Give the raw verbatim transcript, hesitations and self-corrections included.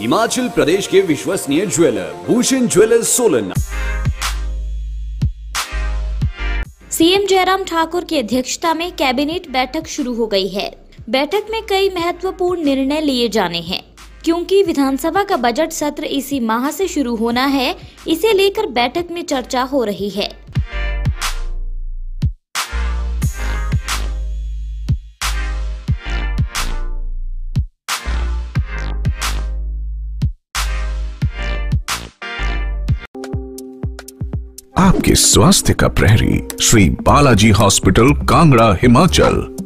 हिमाचल प्रदेश के विश्वसनीय jeweller Bhushan jewellers Solan. CM Jairam Thakur की अध्यक्षता में कैबिनेट बैठक शुरू हो गई है। बैठक में कई महत्वपूर्ण निर्णय लिए जाने हैं, क्योंकि विधानसभा का बजट सत्र इसी माह से शुरू होना है। इसे लेकर बैठक में चर्चा हो रही है। आपके स्वास्थ्य का प्रहरी श्री बालाजी हॉस्पिटल, कांगड़ा, हिमाचल।